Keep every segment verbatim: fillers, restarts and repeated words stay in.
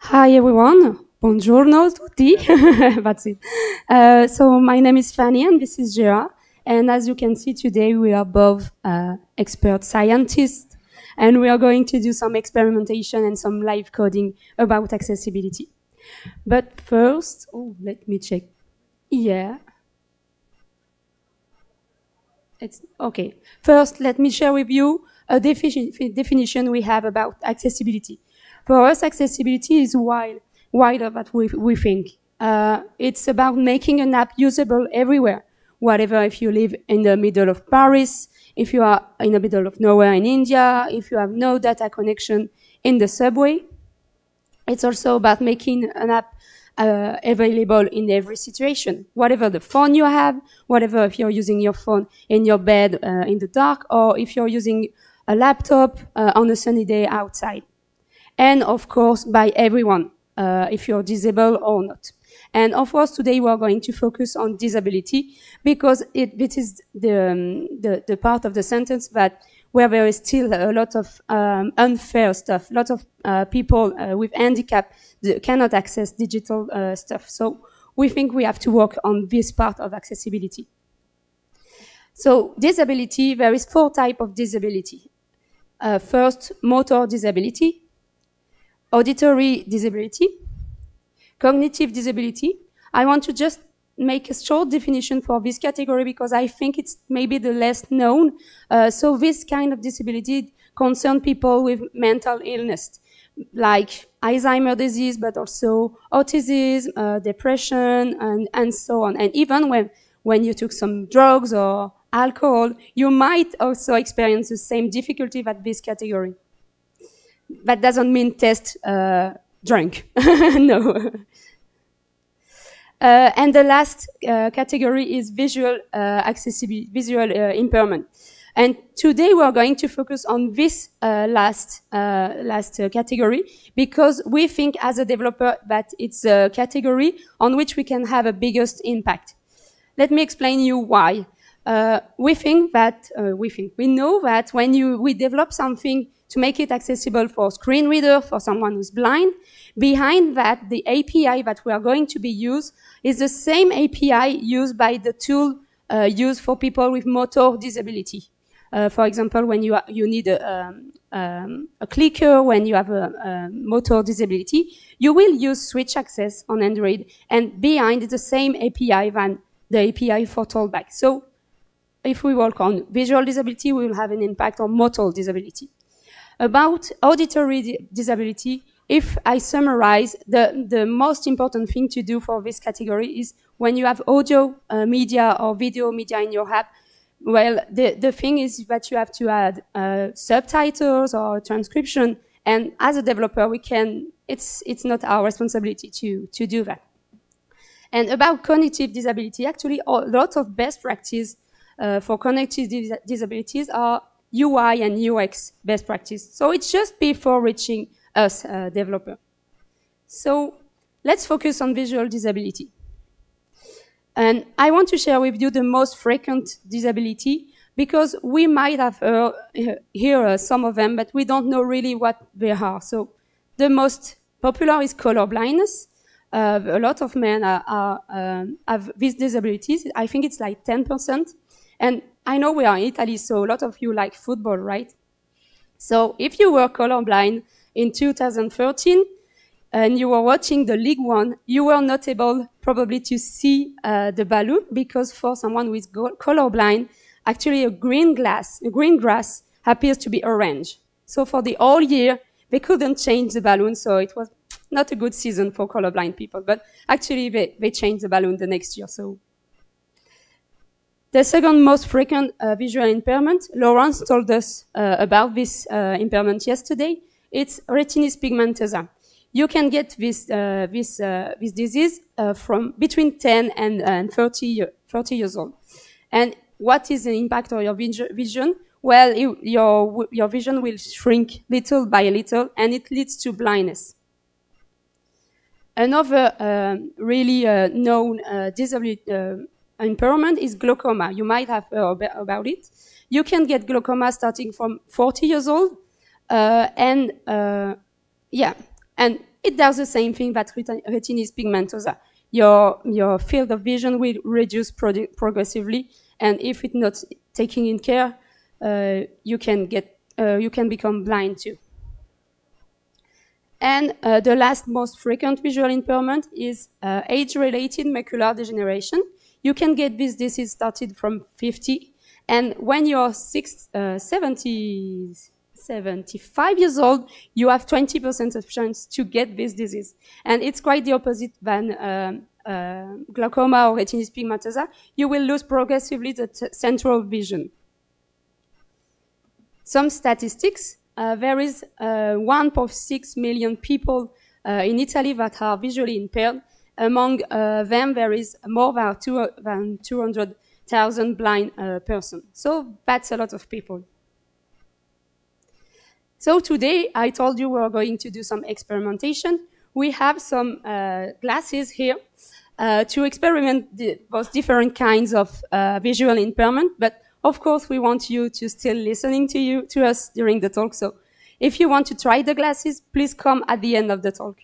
Hi everyone, buongiorno tutti, that's it. Uh, so my name is Fanny and this is Gerard, and as you can see today we are both uh, expert scientists, and we are going to do some experimentation and some live coding about accessibility. But first, oh, let me check, yeah. It's, okay, first let me share with you a defi- definition we have about accessibility. For us, accessibility is wide, wider than we, we think. Uh, it's about making an app usable everywhere. Whatever, if you live in the middle of Paris, if you are in the middle of nowhere in India, if you have no data connection in the subway. It's also about making an app uh, available in every situation. Whatever the phone you have, whatever if you're using your phone in your bed uh, in the dark, or if you're using a laptop uh, on a sunny day outside. And of course by everyone, uh, if you're disabled or not. And of course today we are going to focus on disability because it, it is the, um, the, the part of the sentence that where there is still a lot of um, unfair stuff. A lot of uh, people uh, with handicap cannot access digital uh, stuff. So we think we have to work on this part of accessibility. So disability, there is four types of disability. Uh, first, motor disability. Auditory disability, cognitive disability. I want to just make a short definition for this category because I think it's maybe the less known. Uh, so this kind of disability concerns people with mental illness, like Alzheimer's disease, but also autism, uh, depression, and, and so on. And even when, when you took some drugs or alcohol, you might also experience the same difficulty that this category. That doesn't mean test uh, drunk, no. Uh, and the last uh, category is visual uh, accessibility, visual uh, impairment. And today we are going to focus on this uh, last uh, last uh, category because we think as a developer that it's a category on which we can have a biggest impact. Let me explain you why. Uh, we think that uh, we think we know that when you we develop something to make it accessible for screen reader, for someone who's blind. Behind that, the A P I that we are going to be used is the same A P I used by the tool uh, used for people with motor disability. Uh, for example, when you, are, you need a, um, um, a clicker, when you have a, a motor disability, you will use Switch Access on Android, and behind is the same A P I than the A P I for TalkBack. So if we work on visual disability, we will have an impact on motor disability. About auditory disability, if I summarize, the, the most important thing to do for this category is when you have audio uh, media or video media in your app, well, the, the thing is that you have to add uh, subtitles or transcription, and as a developer, we can, it's, it's not our responsibility to, to do that. And about cognitive disability, actually, a lot of best practice uh, for cognitive dis disabilities are U I and U X best practice. So it's just before reaching us, uh, developer. So let's focus on visual disability. And I want to share with you the most frequent disability because we might have heard, heard some of them, but we don't know really what they are. So the most popular is color blindness. Uh, a lot of men are, are, um, have these disabilities. I think it's like ten percent. And I know we are in Italy, so a lot of you like football, right? So if you were colorblind in two thousand thirteen and you were watching the League One, you were not able probably to see uh, the ballon because for someone who is colorblind, actually a green glass, a green grass appears to be orange. So for the whole year, they couldn't change the ballon, so it was not a good season for colorblind people. But actually, they, they changed the ballon the next year, so... The second most frequent uh, visual impairment, Lawrence told us uh, about this uh, impairment yesterday, it's retinitis pigmentosa. You can get this, uh, this, uh, this disease uh, from between ten and, and thirty, year, thirty years old. And what is the impact on your vision? Well, it, your, your vision will shrink little by little, and it leads to blindness. Another um, really uh, known uh, disability uh, impairment is glaucoma. You might have heard about it. You can get glaucoma starting from forty years old, uh, and uh, yeah, and it does the same thing that retin retinitis pigmentosa. Your, your field of vision will reduce pro progressively, and if it's not taken in care, uh, you can get, uh, you can become blind too. And uh, the last most frequent visual impairment is uh, age-related macular degeneration. You can get this disease started from fifty, and when you're six, uh, seventy, seventy-five years old, you have twenty percent of chance to get this disease. And it's quite the opposite than um, uh, glaucoma or retinitis pigmentosa. You will lose progressively the central vision. Some statistics. Uh, there is uh, one point six million people uh, in Italy that are visually impaired. Among uh, them, there is more than, two, than two hundred thousand blind uh, persons. So that's a lot of people. So today, I told you we are going to do some experimentation. We have some uh, glasses here uh, to experiment the, those different kinds of uh, visual impairment, but of course, we want you to still listening to you to us during the talk. So if you want to try the glasses, please come at the end of the talk.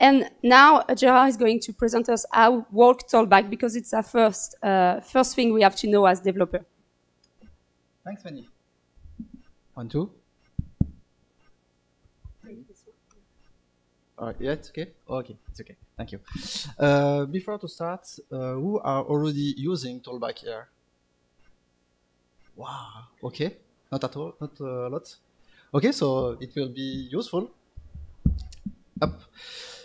And now Gerard is going to present us how work TalkBack, because it's our first, uh, first thing we have to know as developer. Thanks, Fanny. One, two. Uh, yeah, it's okay. Oh, okay, it's okay. Thank you. Uh, before to start, uh, who are already using TalkBack here? Wow. Okay. Not at all. Not a lot. Okay, so it will be useful. Up.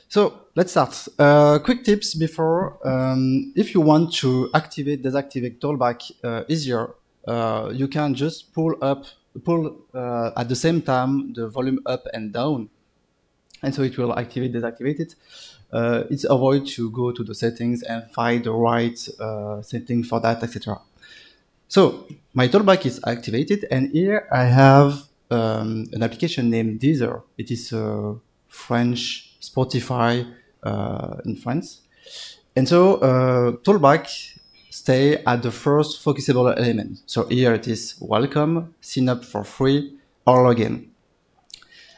So let's start. Uh, quick tips before, um, if you want to activate, deactivate TalkBack uh, easier, uh, you can just pull up, pull uh, at the same time the volume up and down. And so it will activate, deactivate it. Uh, it's avoid to go to the settings and find the right uh, setting for that, et cetera. So my TalkBack is activated, and here I have um, an application named Deezer. It is uh, French Spotify uh, in France, and so uh, TalkBack stay at the first focusable element. So here it is: welcome, sign up for free, or login.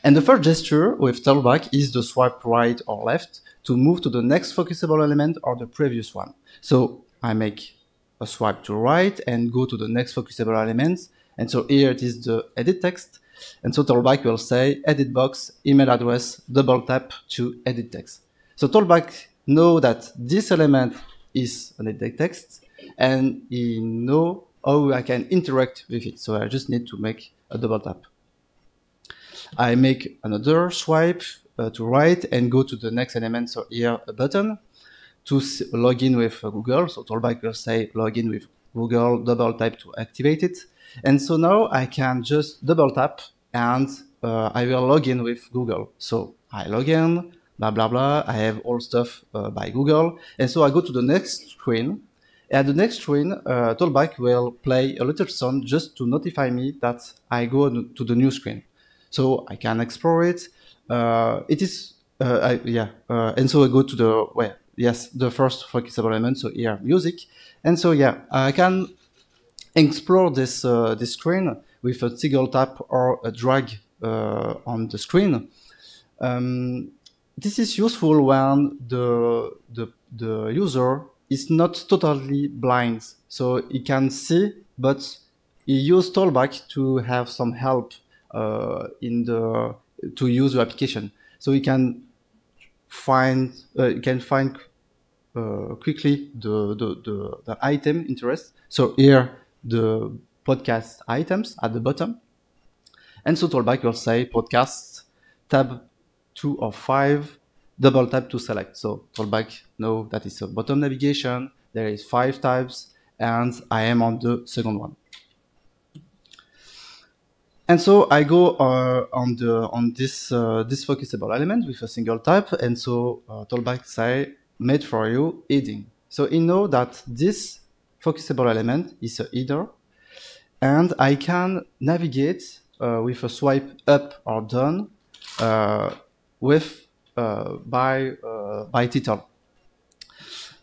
And the first gesture with TalkBack is the swipe right or left to move to the next focusable element or the previous one. So I make a swipe to right and go to the next focusable element. And so here it is the edit text. And so TalkBack will say edit box, email address, double tap to edit text. So TalkBack knows that this element is an edit text, and he knows how I can interact with it. So I just need to make a double tap. I make another swipe uh, to right and go to the next element, so here a button, to log in with uh, Google. So TalkBack will say log in with Google, double tap to activate it. And so now I can just double tap and uh, I will log in with Google. So I log in, blah, blah, blah. I have all stuff uh, by Google. And so I go to the next screen. At the next screen, uh, TalkBack will play a little sound just to notify me that I go to the new screen. So I can explore it. Uh, it is, uh, I, yeah. Uh, and so I go to the, well, yes, the first focusable element. So here, music. And so, yeah, I can explore this, uh, this screen with a single tap or a drag uh, on the screen. Um, this is useful when the, the, the user is not totally blind. So he can see, but he uses TalkBack to have some help Uh, in the to use the application, so you can find uh, you can find uh, quickly the the, the the item interest. So here the podcast items at the bottom, and so TalkBack will say podcast tab two or five, double tap to select. So TalkBack knows that it's a bottom navigation. There is five tabs, and I am on the second one. And so I go uh, on the on this uh, this focusable element with a single tap, and so uh, TalkBack say made for you heading. So you know that this focusable element is a header, and I can navigate uh, with a swipe up or down uh, with uh, by uh, by title.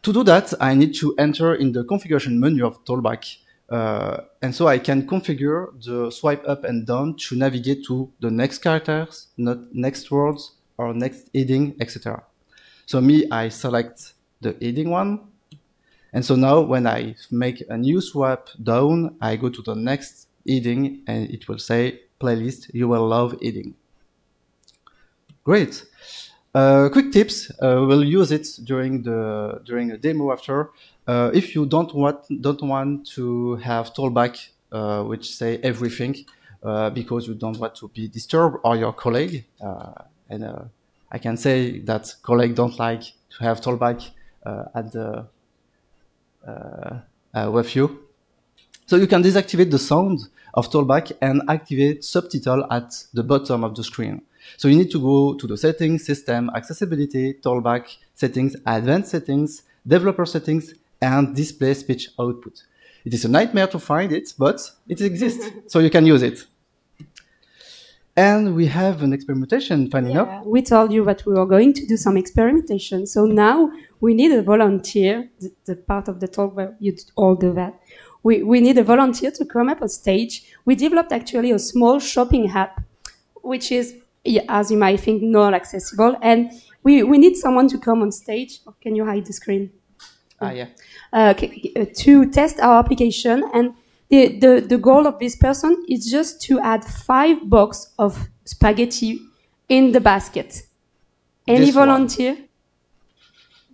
To do that, I need to enter in the configuration menu of TalkBack, uh, and so I can configure the swipe up and down to navigate to the next characters, not next words or next heading, et cetera. So me, I select the heading one, and so now when I make a new swipe down, I go to the next heading, and it will say playlist you will love heading. Great. Uh, quick tips, uh, we'll use it during the during a demo after. Uh, if you don't want don't want to have TalkBack uh, which say everything uh, because you don't want to be disturbed or your colleague, uh, and uh, I can say that colleagues don't like to have TalkBack uh, at the uh, uh, with you. So you can deactivate the sound of TalkBack and activate subtitle at the bottom of the screen. So you need to go to the settings, system, accessibility, TalkBack, settings, advanced settings, developer settings, and display speech output. It is a nightmare to find it, but it exists, so you can use it. And we have an experimentation, Fanny. Yeah, we told you that we were going to do some experimentation, so now we need a volunteer, the, the part of the talk where you all do that. We, we need a volunteer to come up on stage. We developed actually a small shopping app, which is, yeah, as you might think, not accessible, and we, we need someone to come on stage. Oh, can you hide the screen? Ah, yeah. Uh, to test our application, and the, the, the goal of this person is just to add five boxes of spaghetti in the basket. Any this volunteer? One.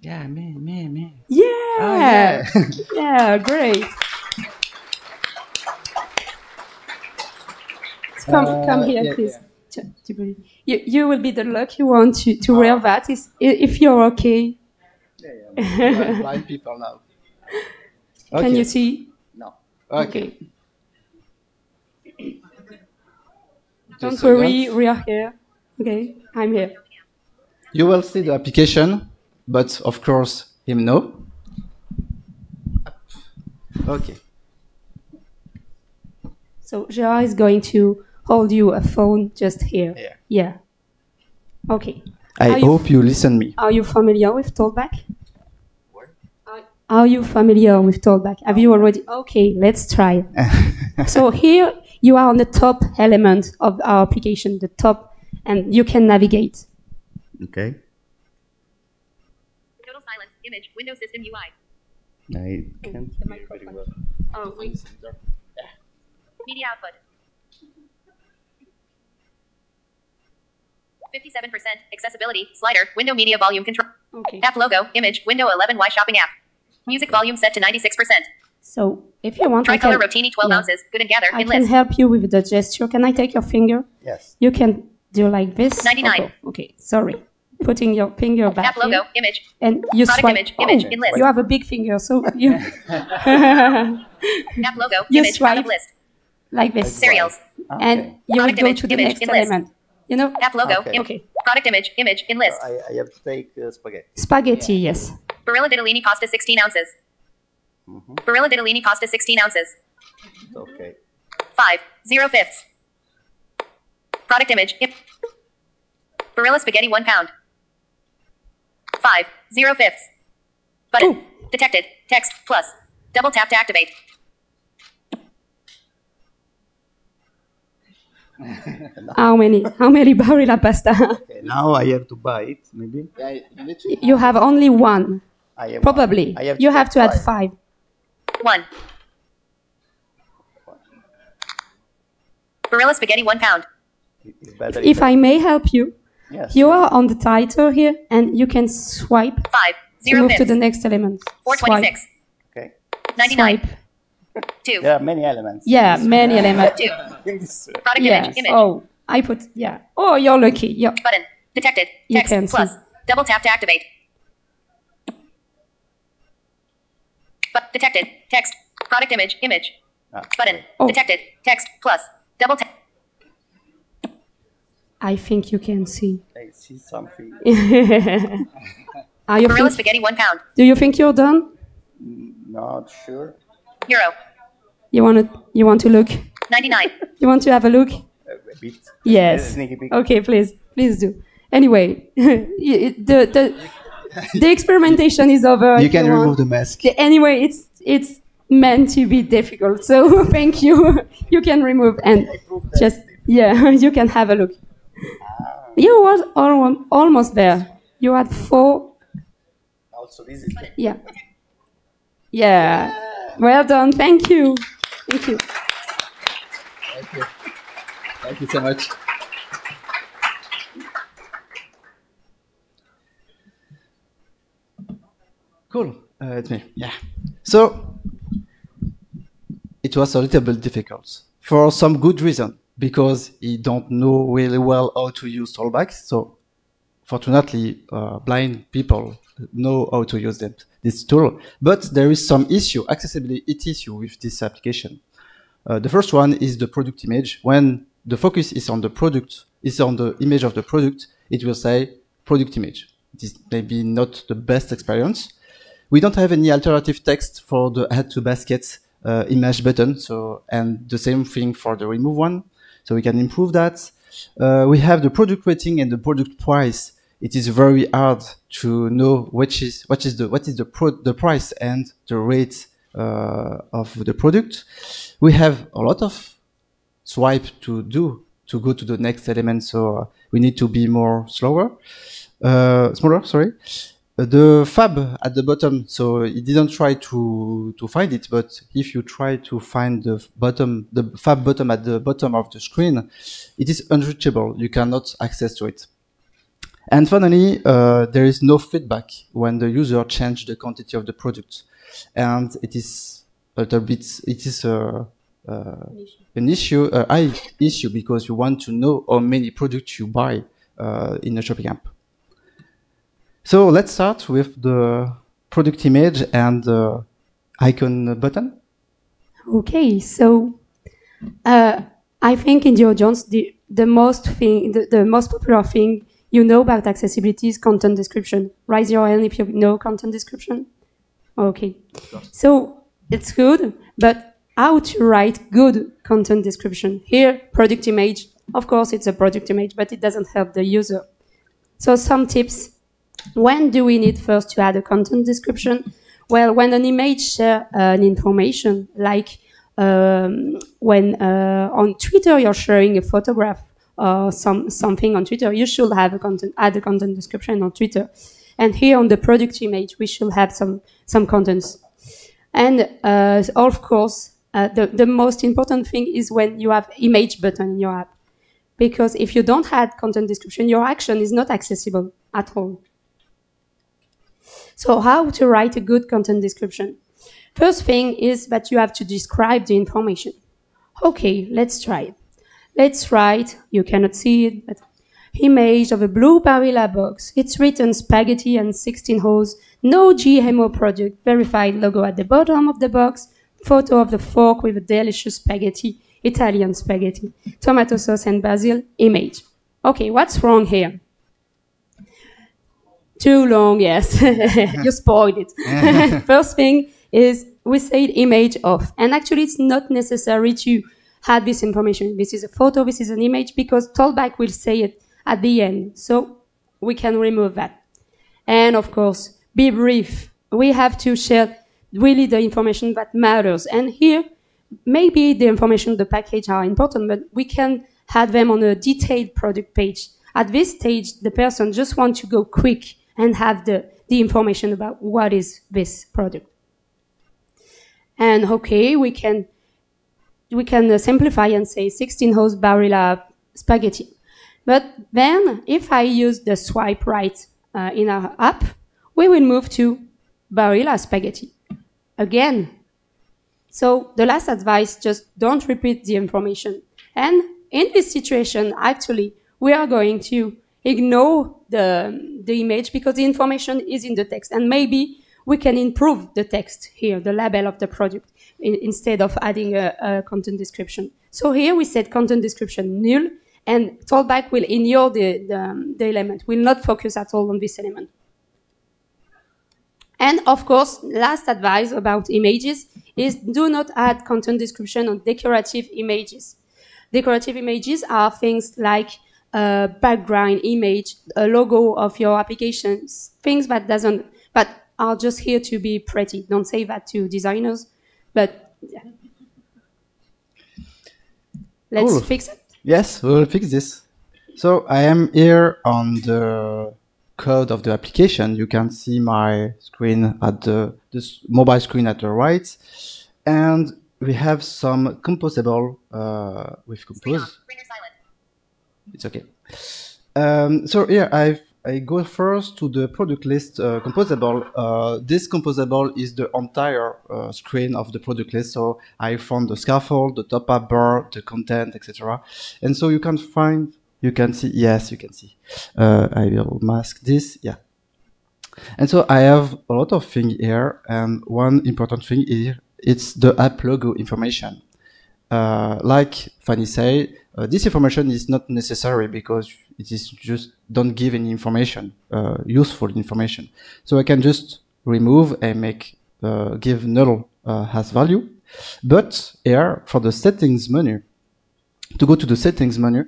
Yeah, me, me, me. Yeah! Oh, yeah. Yeah, great. So come, uh, come here, yeah, please. Yeah. You, you will be the lucky one to, to ah. wear that is, if you're okay. Yeah, yeah. Blind people now. Okay. Can you see? No. Okay. Okay. Don't worry, we are here. Okay, I'm here. You will see the application, but of course, him no. Okay. So Gerard is going to hold you a phone just here. Yeah. Yeah. Okay. I are hope you, you listen me. Are you familiar with TalkBack? What? Are, are you familiar with TalkBack? Have you already? Okay, let's try. So here you are on the top element of our application, the top, and you can navigate. Okay. Total silence, image, Windows system U I. I can't hear very well. Oh, wait. Media output. fifty-seven percent accessibility slider window media volume control. Okay. App logo image window eleven Y shopping app. Music volume set to ninety-six percent. So if you want tricolor rotini twelve yeah. ounces good and gather. I can list. Help you with the gesture. Can I take your finger? Yes. You can do like this. ninety-nine. Okay, okay. Sorry. Putting your finger back. App logo here. Image and you product swipe. Image, image oh, in list. You have a big finger, so you. App logo you image swipe list. Like this. Cereals. Okay. And you will go to the image, next element. List. You know, app logo, okay. Okay. Product image, image, in list. Uh, I, I have to take uh, spaghetti. Spaghetti, yeah. Yes. Barilla Ditalini pasta, sixteen ounces. Mm-hmm. Barilla Ditalini pasta, sixteen ounces. Okay. Five, zero fifths. Product image, imp. Barilla spaghetti, one pound. Five, zero fifths. Button, ooh. Detected, text, plus. Double tap to activate. How many? How many Barilla pasta? Okay, now I have to buy it, maybe. Yeah, you have only one. I have probably. One. I have you have to add five. five. One. Barilla spaghetti, one pound. Better, if I may help you, yes. You are on the title here, and you can swipe. Five. Zero. To move fifths. To the next element. Four twenty-six. Okay. Ninety-nine. Swipe. Two. There are many elements. Yeah, many yeah. elements. Two. Product yes. image. Image. Oh, I put, yeah. Oh, you're lucky. You're button. Detected. Text you plus. See. Double tap to activate. But detected. Text. Product image. Image. Ah. Button. Oh. Detected. Text plus. Double tap. I think you can see. I see something. Are you Gorilla spaghetti, one pound. Do you think you're done? Not sure. Euro. You want to? You want to look? ninety-nine. You want to have a look? A bit. Yes. Sneaky peek. Okay, please, please do. Anyway, the the the experimentation is over. You can you remove want. the mask. Anyway, it's it's meant to be difficult. So thank you. You can remove and just yeah, you can have a look. You was all, almost there. You had four. Also, this is yeah. Yeah. Well done. Thank you. Thank you. Thank you. Thank you so much. Cool. Uh, it's me. Yeah. So it was a little bit difficult for some good reason, because he don't know really well how to use TalkBacks. So fortunately, uh, blind people know how to use them, this tool. But there is some issue, accessibility issue with this application. Uh, the first one is the product image. When the focus is on the product, is on the image of the product, it will say product image. This may be not the best experience. We don't have any alternative text for the add to baskets uh, image button. So, and the same thing for the remove one. So we can improve that. Uh, we have the product rating and the product price. It is very hard to know which is what is the what is the pro the price and the rate uh, of the product. We have a lot of swipe to do to go to the next element, so uh, we need to be more slower, uh, smaller. Sorry, the fab at the bottom. So it didn't try to to find it, but if you try to find the bottom, the fab bottom at the bottom of the screen, it is unreachable. You cannot access to it. And finally, uh, there is no feedback when the user changes the quantity of the product, and it is a little bit. It is a, a, an issue, a high issue, because you want to know how many products you buy uh, in a shopping app. So let's start with the product image and the icon button. Okay, so uh, I think in your Jones, the the most thing, the, the most popular thing. You know about accessibility is content description. Raise your hand if you know content description. Okay. So it's good, but how to write good content description? Here, product image. Of course, it's a product image, but it doesn't help the user. So some tips. When do we need first to add a content description? Well, when an image shares uh, an information, like um, when uh, on Twitter you're sharing a photograph, or some something on Twitter, you should have a content, add a content description on Twitter. And here on the product image, we should have some some contents. And uh, of course, uh, the the most important thing is when you have image button in your app, because if you don't add content description, your action is not accessible at all. So how to write a good content description? First thing is that you have to describe the information. Okay, let's try it. Let's write, you cannot see it, but image of a blue Barilla box. It's written spaghetti and sixteen holes, no G M O product, verified logo at the bottom of the box, photo of the fork with a delicious spaghetti, Italian spaghetti, tomato sauce and basil, image. Okay, what's wrong here? Too long, yes. You spoiled it. First thing is we said image of, and actually it's not necessary to had this information. This is a photo, this is an image, because TalkBack will say it at the end. So we can remove that. And of course, be brief. We have to share really the information that matters. And here, maybe the information, the package are important, but we can have them on a detailed product page. At this stage, the person just wants to go quick and have the, the information about what is this product. And okay, we can we can uh, simplify and say sixteen holes Barilla spaghetti. But then if I use the swipe right uh, in our app, we will move to Barilla spaghetti again. So the last advice, just don't repeat the information. And in this situation, actually, we are going to ignore the, the image because the information is in the text. And maybe we can improve the text here, the label of the product, instead of adding a, a content description. So here we set content description null, and TalkBack will ignore the, the, the element, will not focus at all on this element. And of course, last advice about images is do not add content description on decorative images. Decorative images are things like a background image, a logo of your applications, things that doesn't, but are just here to be pretty. Don't say that to designers, but yeah. Let's cool. fix it. Yes, we'll fix this. So I am here on the code of the application. You can see my screen at the this mobile screen at the right, and we have some composable uh, with compose. It's okay. Um, so here I've, I go first to the product list uh, composable. Uh, this composable is the entire uh, screen of the product list. So I found the scaffold, the top up bar, the content, et cetera. And so you can find, you can see, yes, you can see. Uh, I will mask this, yeah. And so I have a lot of things here. And one important thing here, it's the app logo information. Uh, like Fanny said, uh, this information is not necessary because it is just don't give any information, uh, useful information. So I can just remove and make uh, give null uh, as value. But here for the settings menu, to go to the settings menu,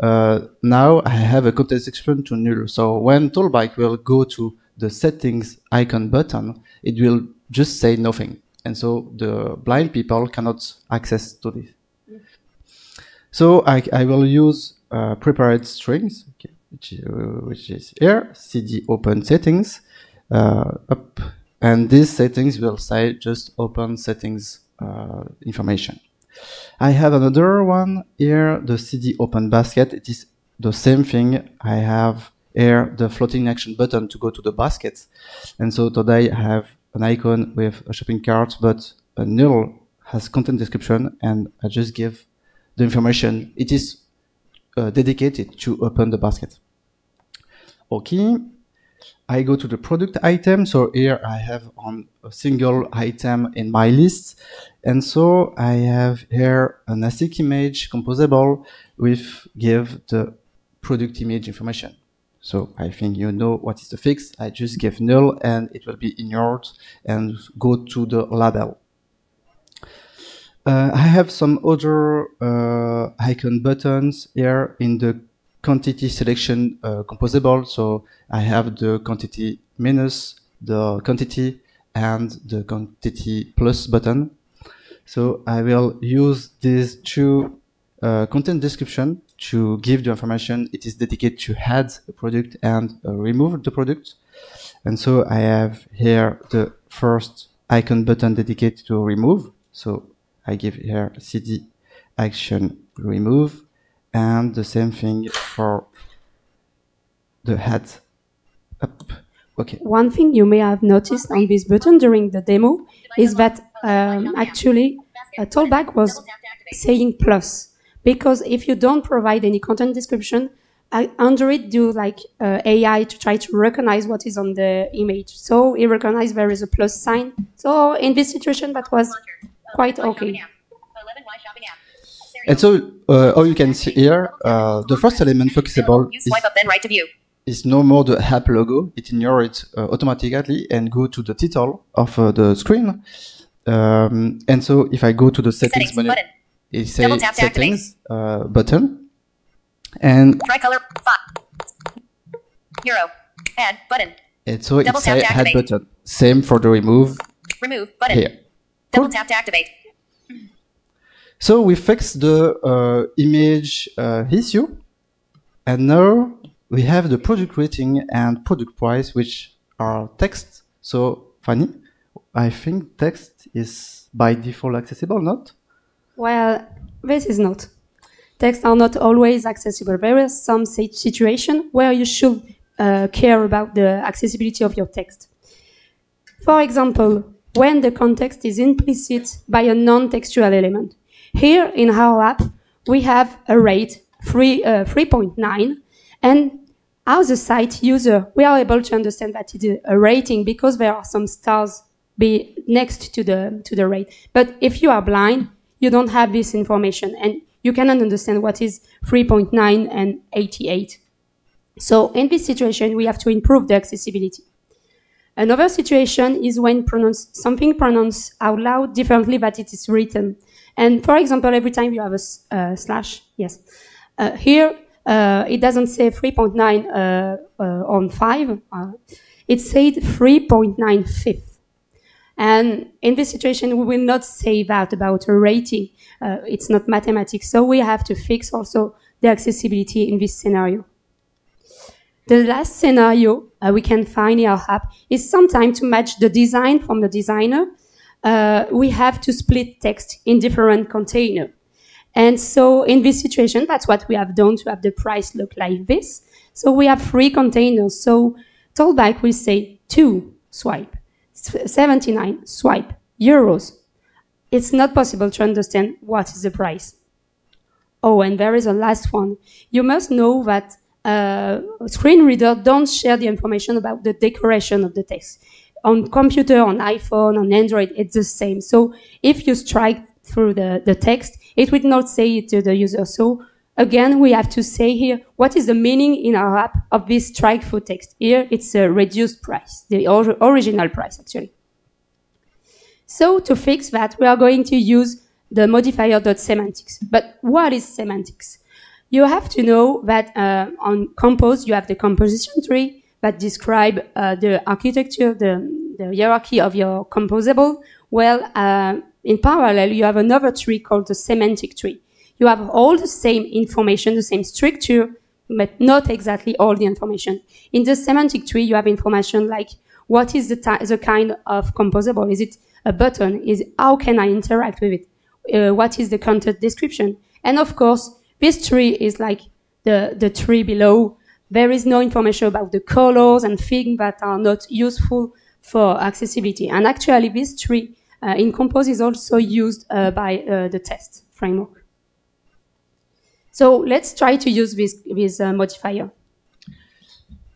uh, now I have a context expression to null. So when TalkBack will go to the settings icon button, it will just say nothing. And so the blind people cannot access to this. Yeah. So I, I will use uh, prepared strings, okay, which, uh, which is here, cd open settings, uh, up, and these settings will say just open settings uh, information. I have another one here, the cd open basket. It is the same thing. I have here the floating action button to go to the baskets, and so today I have an icon with a shopping cart, but a null has content description, and I just give the information. It is uh, dedicated to open the basket. Okay, I go to the product item. So here I have on a single item in my list, and so I have here an A S C I I image composable with give the product image information. So I think you know what is the fix. I just give null and it will be ignored and go to the label. Uh, I have some other uh, icon buttons here in the quantity selection uh, composable. So I have the quantity minus, the quantity, and the quantity plus button. So I will use these two uh, content description to give the information. It is dedicated to add a product and uh, remove the product. And so I have here the first icon button dedicated to remove. So I give here cd action remove, and the same thing for the add up. Okay. One thing you may have noticed on this button during the demo is that um, actually a TalkBack was saying plus. Because if you don't provide any content description, Android do like uh, A I to try to recognize what is on the image. So it recognized there is a plus sign. So in this situation, that was quite okay. And so uh, all you can see here, uh, the first element focusable is, is no more the app logo. It ignores it uh, automatically and go to the title of uh, the screen. Um, and so if I go to the settings, settings menu, button. It says settings uh, button and tricolor hero add button. And so it says add button. Same for the remove. Remove button here. Double cool. tap to activate. So we fixed the uh, image uh, issue, and now we have the product rating and product price, which are text. So Fanny, I think text is by default accessible, not? Well, this is not. Texts are not always accessible. There are some situations where you should uh, care about the accessibility of your text. For example, when the context is implicit by a non-textual element. Here in our app, we have a rate three point nine, and as a site user, we are able to understand that it is a rating because there are some stars be next to the, to the rate. But if you are blind, you don't have this information, and you cannot understand what is three point nine and eighty-eight. So in this situation, we have to improve the accessibility. Another situation is when pronounce, something pronounced out loud differently than it is written. And for example, every time you have a uh, slash, yes, uh, here uh, it doesn't say three point nine uh, uh, on five, uh, it said three point nine fifth. And in this situation, we will not say that about a rating. Uh, it's not mathematics, so we have to fix also the accessibility in this scenario. The last scenario uh, we can find in our app is sometimes to match the design from the designer. Uh, we have to split text in different containers. And so in this situation, that's what we have done to have the price look like this. So we have three containers. So TalkBack will say two swipe, seventy-nine swipe, euros. It's not possible to understand what is the price. Oh, and there is a last one. You must know that Uh, screen reader don't share the information about the decoration of the text. On computer, on iPhone, on Android, it's the same. So if you strike through the, the text, it will not say it to the user. So again, we have to say here, what is the meaning in our app of this strike through text? Here, it's a reduced price, the or original price, actually. So to fix that, we are going to use the modifier.semantics. But what is semantics? You have to know that uh, on Compose, you have the composition tree that describe uh, the architecture, the, the hierarchy of your composable. Well, uh, in parallel, you have another tree called the semantic tree. You have all the same information, the same structure, but not exactly all the information. In the semantic tree, you have information like what is the, the kind of composable? Is it a button? Is how can I interact with it? Uh, what is the content description? And of course, this tree is like the, the tree below. There is no information about the colors and things that are not useful for accessibility. And actually, this tree uh, in Compose is also used uh, by uh, the test framework. So let's try to use this, this uh, modifier.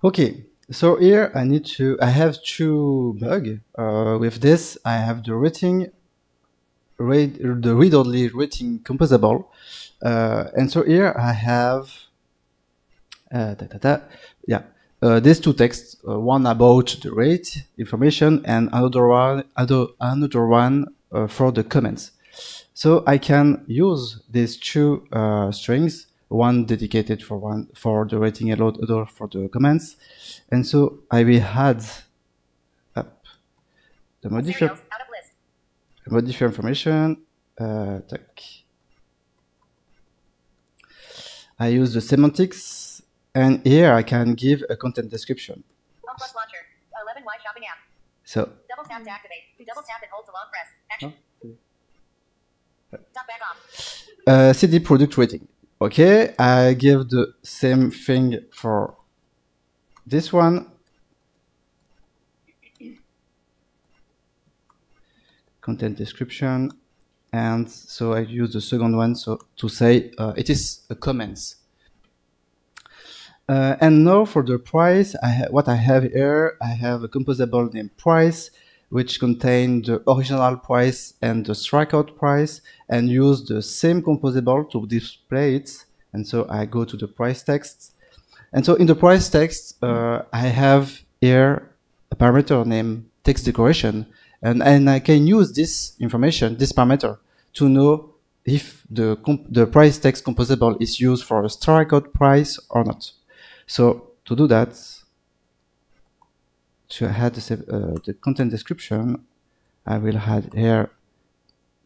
OK, so here I need to, I have two bugs uh, with this. I have the rating, read, the read-only rating composable. Uh, and so here I have, uh, da, da, da, yeah, uh, these two texts, uh, one about the rate information and another one, other, another one uh, for the comments. So I can use these two uh, strings, one dedicated for one for the rating and other for the comments. And so I will add up the modifier, modifier information. Uh, I use the semantics, and here I can give a content description. Plus launcher, eleven Y shopping app. So double tap to activate. Double tap and hold to long press. Action. Oh. Top back off. Uh, C D product rating. Okay, I give the same thing for this one. Content description. And so I use the second one so to say uh, it is a comments. Uh, and now for the price, I ha what I have here, I have a composable named price, which contains the original price and the strikeout price, and use the same composable to display it. And so I go to the price text. And so in the price text, uh, I have here a parameter named text decoration. And, and I can use this information, this parameter, to know if the, the price text composable is used for a strikeout price or not. So to do that, to add the, uh, the content description, I will add here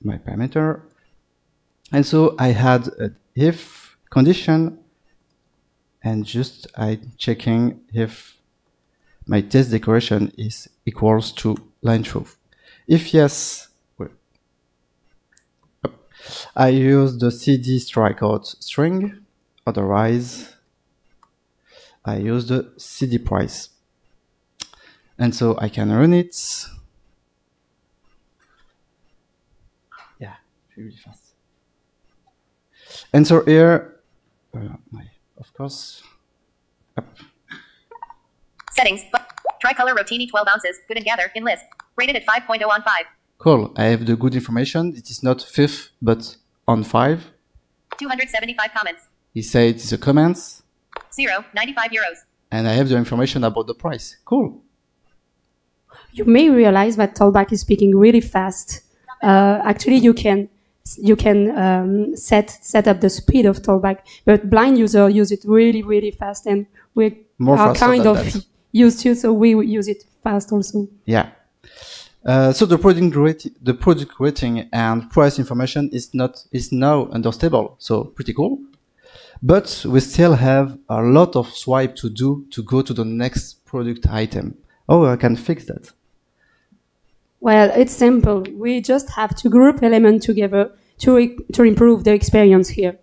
my parameter. And so I had an if condition, and just I'm checking if my text decoration is equals to line true. If yes, well, I use the C D strikeout string, otherwise I use the C D price. And so I can run it. Yeah, really fast. And so here, uh, my, of course, up. Settings, tricolor rotini twelve ounces, good and gather, in list, rated at five point oh on five. Cool, I have the good information. It is not fifth, but on five. two hundred seventy-five comments. He said it's a comments. zero, ninety-five euros. And I have the information about the price. Cool. you may realize that TalkBack is speaking really fast. Uh, actually, you can you can um, set set up the speed of TalkBack, but blind users use it really really fast, and we More are kind of that. used to, so we use it fast also. Yeah. Uh, so the product rating, the product rating and price information is not is now understandable. So pretty cool, but we still have a lot of swipe to do to go to the next product item. Oh, I can fix that. Well, it's simple. We just have to group elements together to re to improve the experience here.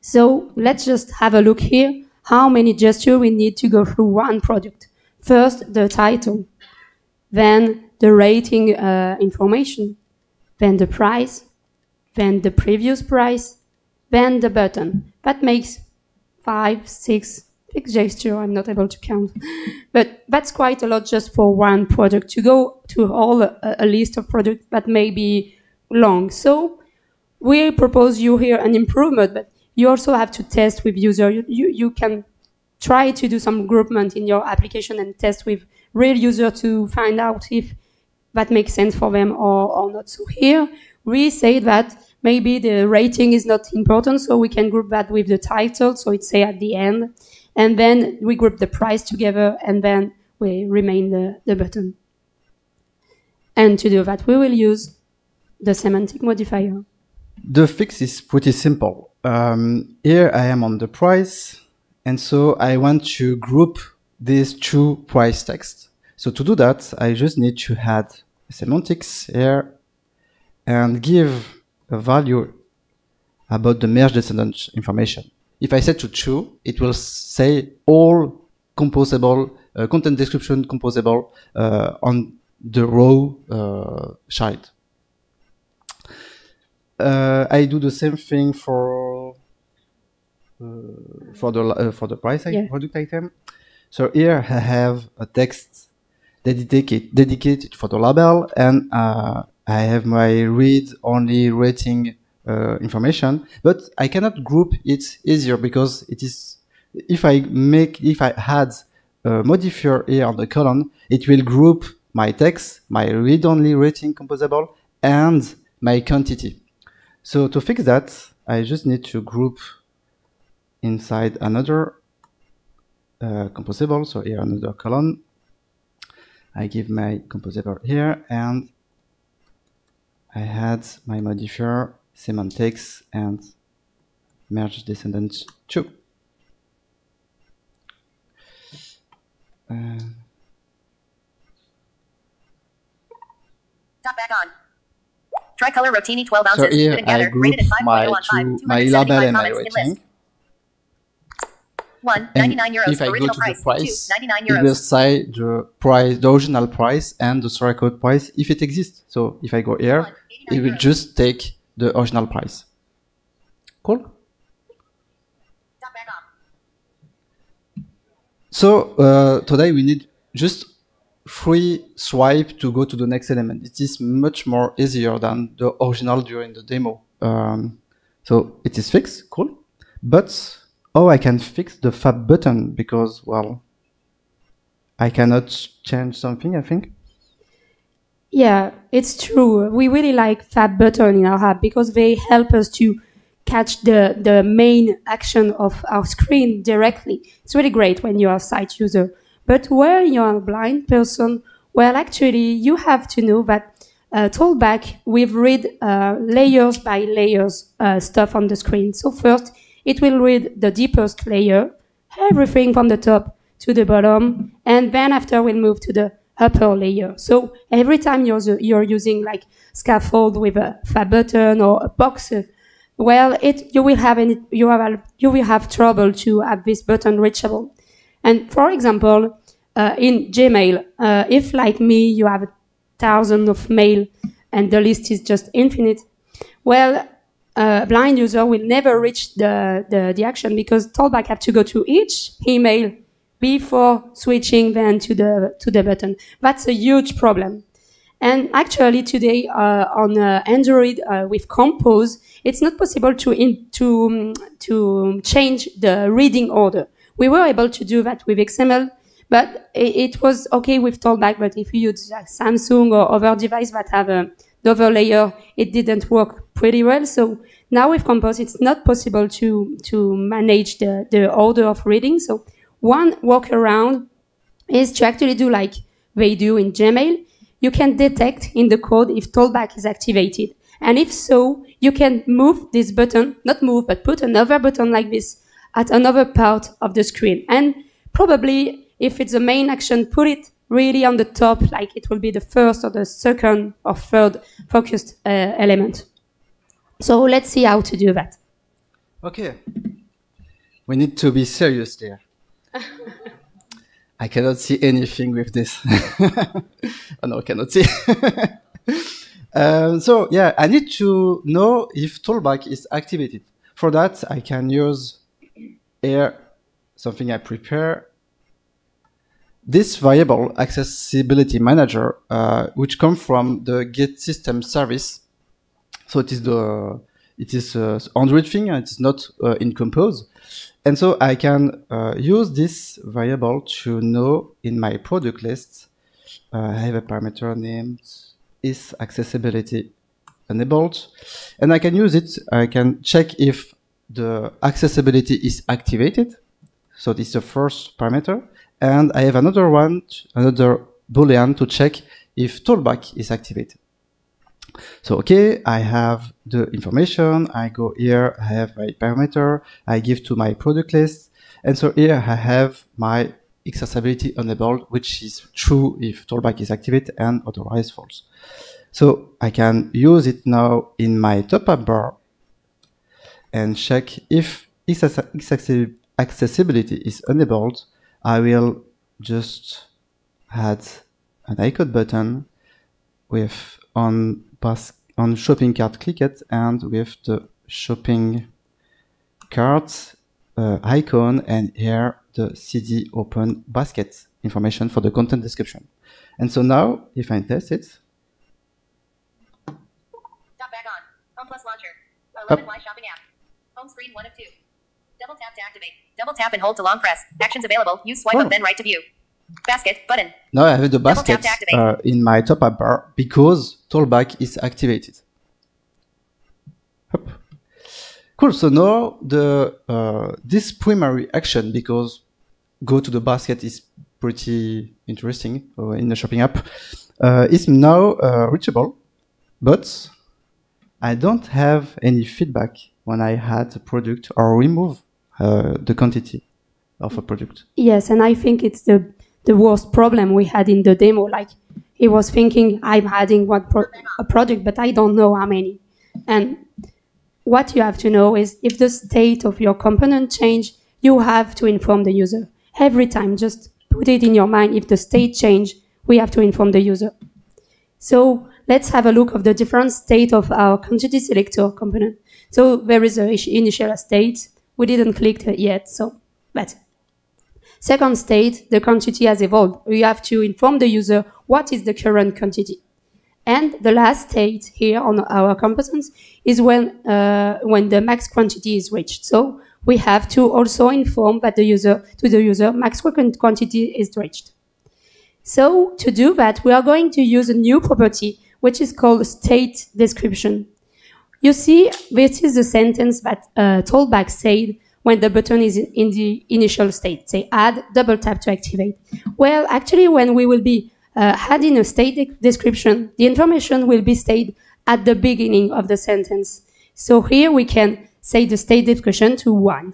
So let's just have a look here. How many gestures we need to go through one product? First, the title. Then the rating uh, information, then the price, then the previous price, then the button. That makes five, six, six gestures. I'm not able to count. But that's quite a lot just for one product. To go to all a, a list of products that may be long. So we propose you here an improvement, but you also have to test with user. You, you, you can try to do some groupment in your application and test with real user to find out if that makes sense for them or, or not. So here we say that maybe the rating is not important, so we can group that with the title, so it's say at the end, and then we group the price together, and then we remain the, the button. And to do that, we will use the semantic modifier. The fix is pretty simple. Um, here I am on the price, and so I want to group these two price texts. So to do that, I just need to add semantics here and give a value about the merge descendant information. If I set to true, it will say all composable, uh, content description composable uh, on the row uh, child. Uh, I do the same thing for uh, for the uh, for the price yeah. product item. So here I have a text dedicated, dedicated for the label, and uh, I have my read-only rating uh, information. But I cannot group it easier because it is if I make if I add a modifier here on the column, it will group my text, my read-only rating composable, and my quantity. So to fix that, I just need to group inside another. Uh, composable, so here another column. I give my composable here, and I had my modifier semantics and merge descendant two. Uh, Top back on. Tricolor rotini twelve ounces. So here I group my, two, my label and my rating. One, ninety-nine euros, if I original go to the price, two, it will say the price, the original price and the source code price if it exists. So if I go here, One, it will euros. just take the original price. Cool. So uh, today we need just three swipe to go to the next element. It is much more easier than the original during the demo. Um, so it is fixed, cool. But oh, I can fix the fab button because, well, I cannot change something, I think. Yeah, it's true. We really like fab button in our app because they help us to catch the, the main action of our screen directly. It's really great when you are a sight user. But where you're a blind person, well, actually, you have to know that uh, TalkBack, we've read uh, layers by layers uh, stuff on the screen. So first, it will read the deepest layer, everything from the top to the bottom, and then after we'll move to the upper layer. So every time you're, you're using like scaffold with a fab button or a box, well, it, you will have any, you have you will have trouble to have this button reachable. And for example, uh, in Gmail, uh, if like me you have a thousand of mail and the list is just infinite, well. Uh, blind user will never reach the, the, the action because TalkBack have to go to each email before switching then to the, to the button. That's a huge problem. And actually today uh, on uh, Android uh, with Compose, it's not possible to, in, to, um, to change the reading order. We were able to do that with X M L, But it, it was okay with TalkBack, but if you use like Samsung or other device that have a another layer, it didn't work pretty well. So now with Compose, it's not possible to to manage the, the order of reading. So one workaround is to actually do like they do in Gmail. You can detect in the code if TalkBack is activated. And if so, you can move this button, not move, but put another button like this at another part of the screen. And probably if it's a main action, put it really on the top, like it will be the first or the second or third focused uh, element. So let's see how to do that. Okay. We need to be serious there. I cannot see anything with this. Oh, no, I cannot see. um, so, yeah, I need to know if TalkBack is activated. For that, I can use here something I prepare. This variable, Accessibility Manager, uh, which comes from the Get System service. So it is the it is uh, Android thing, and it's not uh, in Compose. And so I can uh, use this variable to know in my product list, uh, I have a parameter named is accessibility enabled. And I can use it, I can check if the accessibility is activated. So this is the first parameter. And I have another one, another Boolean to check if TalkBack is activated. So, okay, I have the information, I go here, I have my parameter, I give to my product list, and so here I have my accessibility enabled, which is true if TalkBack is activated and otherwise false. So I can use it now in my top-up bar and check if accessibility is enabled. I will just add an icon button with on pass on shopping cart click it, and with the shopping cart uh, icon, and here the C D open basket information for the content description. And so now if I test it, tap back on Home Plus Launcher, eleven Y shopping app, home screen one of two. Double tap to activate. Double tap and hold to long press. Actions available. Use swipe oh. up then right to view. Basket button. Now I have the basket uh, in my top up bar because TalkBack is activated. Hop. Cool. So now the uh, this primary action, because go to the basket is pretty interesting uh, in the shopping app, uh, is now uh, reachable, but I don't have any feedback when I had a product or remove Uh, the quantity of a product. Yes, and I think it's the the worst problem we had in the demo. Like he was thinking, I'm adding one pro a product, but I don't know how many. And what you have to know is if the state of your component change, you have to inform the user every time. Just put it in your mind. If the state change, we have to inform the user. So let's have a look of the different state of our quantity selector component. So there is an initial state. We didn't click it yet, so, but. Second state, the quantity has evolved. We have to inform the user what is the current quantity. And the last state here on our components is when, uh, when the max quantity is reached. So we have to also inform that the user, to the user, max quantity is reached. So to do that, we are going to use a new property, which is called state description. You see, this is the sentence that uh, TalkBack said when the button is in, in the initial state. Say, add, double tap to activate. Well, actually, when we will be uh, adding a state de description, the information will be stayed at the beginning of the sentence. So here we can say the state description to one.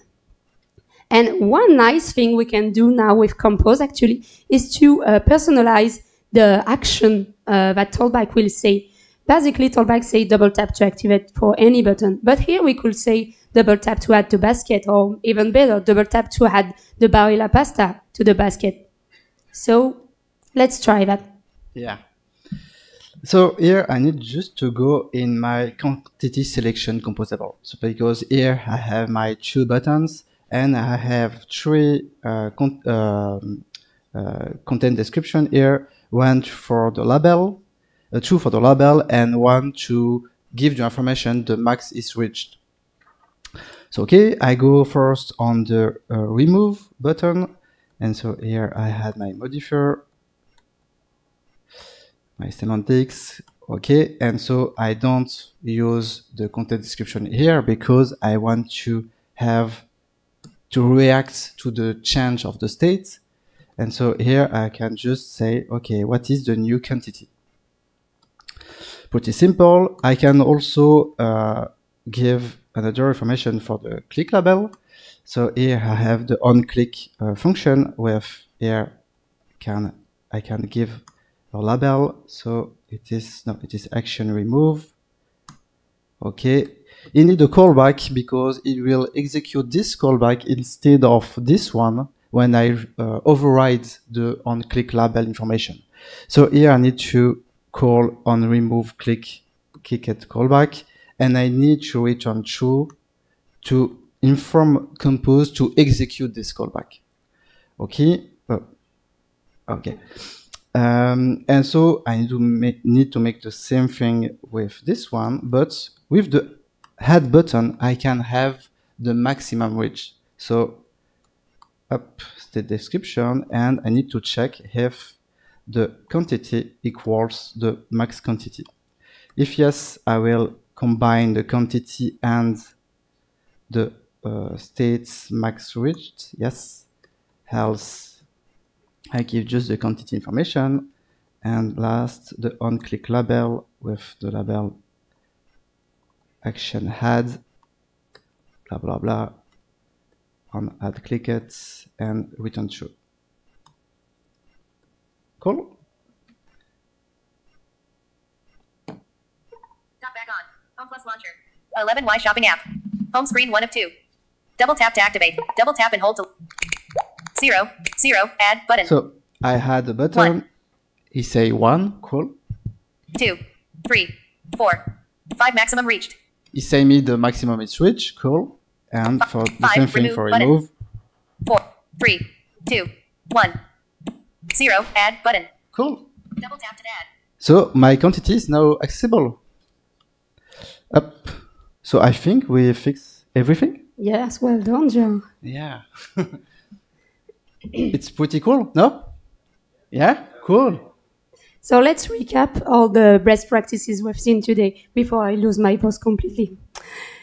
And one nice thing we can do now with Compose, actually, is to uh, personalize the action uh, that TalkBack will say. Basically, TalkBack say double tap to activate for any button. But here we could say double tap to add to basket, or even better, double tap to add the Barilla pasta to the basket. So let's try that. Yeah. So here I need just to go in my quantity selection composable. So because here I have my two buttons and I have three uh, con uh, uh, content description here. One for the label. Uh, two for the label and one to give the information the max is reached. So okay, I go first on the uh, remove button And so here I had my modifier, my semantics, okay. And so I don't use the content description here because I want to have to react to the change of the state. And so here I can just say, okay, what is the new quantity? Pretty simple. I can also uh, give another information for the click label. So here I have the on-click uh, function where here can I can give a label. So it is no, it is action remove. Okay. You need a callback because it will execute this callback instead of this one when I uh, override the on-click label information. So here I need to call on remove click kicked callback, and I need to return true to inform Compose to execute this callback. Okay. Oh. Okay. Um, and so I need to make need to make the same thing with this one, but with the add button I can have the maximum reach. So up the description, and I need to check if the quantity equals the max quantity. If yes, I will combine the quantity and the uh, states max reached. Yes. Else I give just the quantity information. And last, the on-click label with the label action had, blah blah blah, on add click it, and return true. Cool. TalkBack on. Home Plus Launcher. eleven Y Shopping App. Home screen one of two. Double tap to activate. Double tap and hold to zero zero add button. So I had the button. One. He say one. Cool. Two, three, four, five. Maximum reached. He say me the maximum is reached. Cool. And for the five, same thing for remove. Button. Four, three, two, one, zero. Add button. Cool. Double tap to add. So my quantity is now accessible. Up. So I think we fix everything. Yes, well done, John. Yeah. It's pretty cool, no? Yeah, cool. So let's recap all the best practices we've seen today before I lose my voice completely.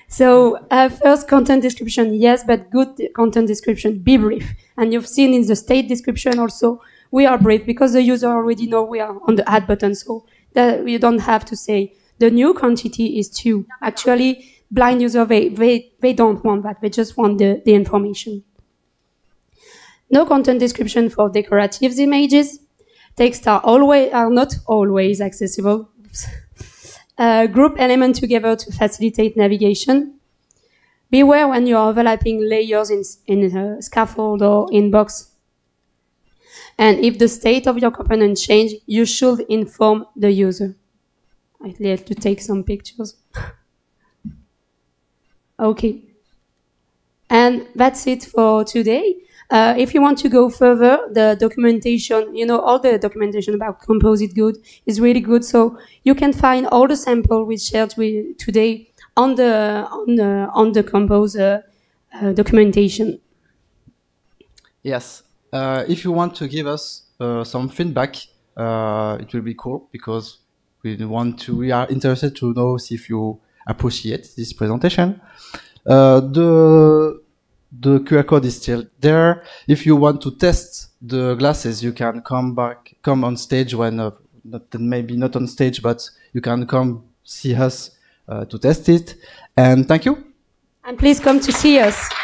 So uh, first, content description, yes, but good content description, be brief. And you've seen in the state description also, we are brief because the user already know we are on the add button, so that you don't have to say the new quantity is two. Actually, blind user, they, they, they don't want that. They just want the, the information. No content description for decorative images. Texts are always are not always accessible. Uh, group elements together to facilitate navigation. Beware when you are overlapping layers in, in a scaffold or inbox. And if the state of your component changes, you should inform the user. I'd like to take some pictures. Okay. And that's it for today. Uh, if you want to go further, the documentation, you know, all the documentation about Compose is good, is really good. So you can find all the samples we shared with today on the on the, on the Compose uh, uh, documentation. Yes, uh, if you want to give us uh, some feedback, uh, it will be cool because we want to. We are interested to know if you appreciate this presentation. Uh, the The Q R code is still there. If you want to test the glasses, you can come back, come on stage when, uh, not, maybe not on stage, but you can come see us uh, to test it. And thank you. And please come to see us.